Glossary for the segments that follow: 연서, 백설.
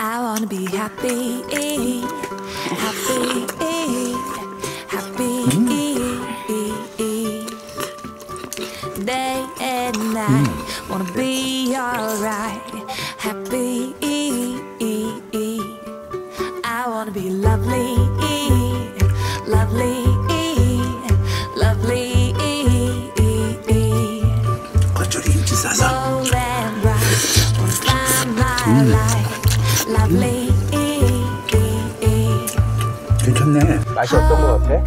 I wanna be happy, happy, happy. Day and night, wanna be alright, happy. I wanna be lovely, lovely, lovely. Roll and rock, wanna find my life, lovely. 괜찮네. 맛이 어떤 것 같아?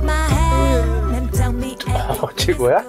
최고야?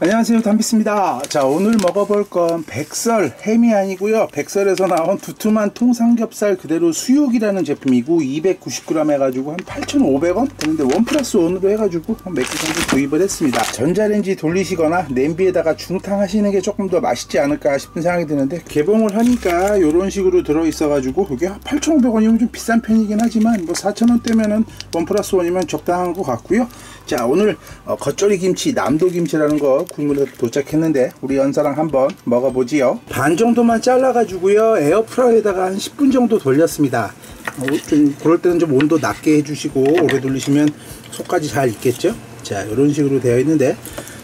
안녕하세요, 담비스입니다. 자, 오늘 먹어볼 건 백설 햄이 아니고요, 백설에서 나온 두툼한 통삼겹살 그대로 수육이라는 제품이고 290g 해가지고 한 8,500원 되는데 원 플러스 원으로 해가지고 한 몇 개 정도 구입을 했습니다. 전자레인지 돌리시거나 냄비에다가 중탕하시는 게 조금 더 맛있지 않을까 싶은 생각이 드는데, 개봉을 하니까 이런 식으로 들어있어가지고 이게 8,500원이면 좀 비싼 편이긴 하지만 뭐 4,000원대면은 원 플러스 원이면 적당한 것 같고요. 자, 오늘 겉절이 김치, 남도김치라는 거 국물에 도착했는데 우리 연서랑 한번 먹어보지요. 반 정도만 잘라가지고요, 에어프라이어에다가 한 10분 정도 돌렸습니다. 좀 그럴 때는 좀 온도 낮게 해주시고 오래 돌리시면 속까지 잘 익겠죠. 자, 이런 식으로 되어 있는데,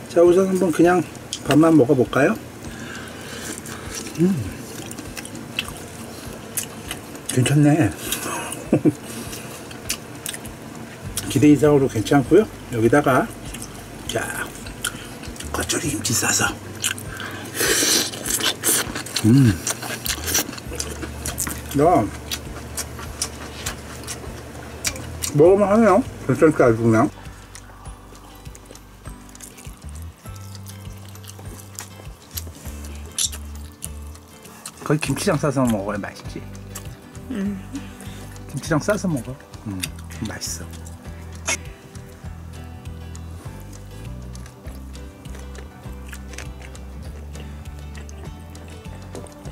자, 우선 한번 그냥 밥만 먹어볼까요? 괜찮네. 기대 이상으로 괜찮고요. 여기다가 자, 겉절이 김치 싸서 야, 먹으면 하네요. 괜찮게 아주 그냥. 거의 김치장 싸서 먹어야 맛있지. 김치장 싸서 먹어. 맛있어.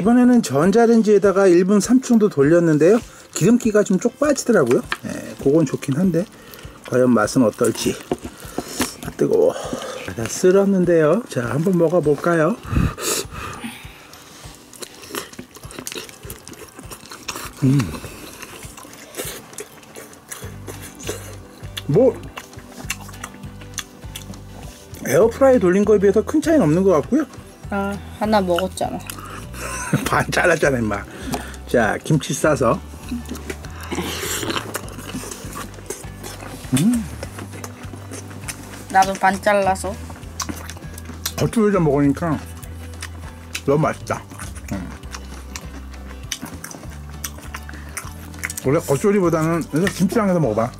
이번에는 전자레인지에다가 1분 3초도 돌렸는데요, 기름기가 좀 쪽 빠지더라고요. 네, 그건 좋긴 한데 과연 맛은 어떨지. 아, 뜨거워. 다 쓸었는데요, 자, 한번 먹어볼까요? 뭐 에어프라이 돌린 거에 비해서 큰 차이는 없는 것 같고요. 아, 하나 먹었잖아. 반 잘랐잖아 인마. 자, 김치 싸서 나도 반 잘라서 겉절이랑 먹으니까 너무 맛있다. 원래 겉절이보다는 김치랑 해서 먹어봐.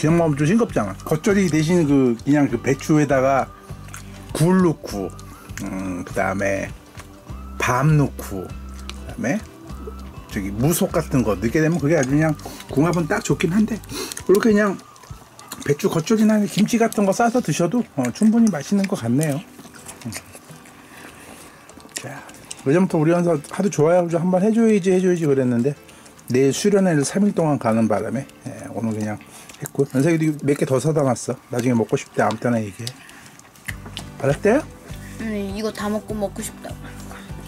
그냥 먹으면 좀 싱겁잖아. 겉절이 대신 그냥 배추에다가 굴 넣고 그 다음에 밥 넣고, 그 다음에 저기 무속 같은 거 넣게 되면 그게 아주 그냥 궁합은 딱 좋긴 한데, 이렇게 그냥 배추 겉절이나 김치 같은 거 싸서 드셔도 충분히 맛있는 것 같네요. 자, 예전부터 우리 연서 하도 좋아요 좀 한번 해줘야지 그랬는데, 내일 수련회를 3일 동안 가는 바람에 오늘 그냥 했고, 연서이도 몇 개 더 사다 놨어. 나중에 먹고 싶대 아무 때나 얘기해. 알았대요? 이거 다 먹고 싶다.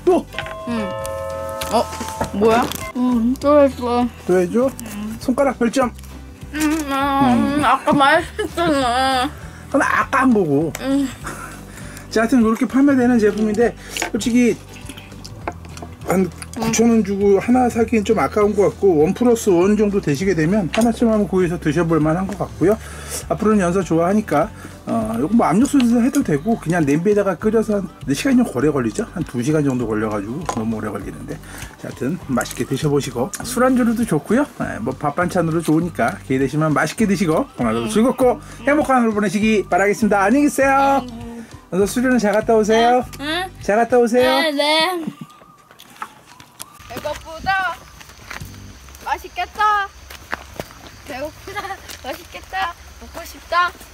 또? 뭐야? 또 했어. 또 해줘? 손가락 별점. 아까 맛있었잖아. 그건 아까 한 거고. 자, 하여튼 이렇게 판매되는 제품인데, 솔직히 한 9,000원 주고 하나 사기엔 좀 아까운 것 같고, 원 플러스 원 정도 되시게 되면 하나쯤 한번 구해서 드셔볼 만한 것 같고요. 앞으로는 연서 좋아하니까 이거 뭐 압력솥에서 해도 되고, 그냥 냄비에다가 끓여서 한 시간이 좀 오래 걸리죠? 한 2시간 정도 걸려가지고 너무 오래 걸리는데, 자, 하여튼 맛있게 드셔보시고 술안주로도 좋고요. 네, 뭐 밥반찬으로 좋으니까 기회 되시면 맛있게 드시고 오늘도 즐겁고 행복한 하루 보내시기 바라겠습니다. 안녕히 계세요. 연서 수련은 잘 갔다 오세요. 잘 갔다 오세요. 네. 이것보다 맛있겠다. 배고프다. 맛있겠다. 먹고 싶다.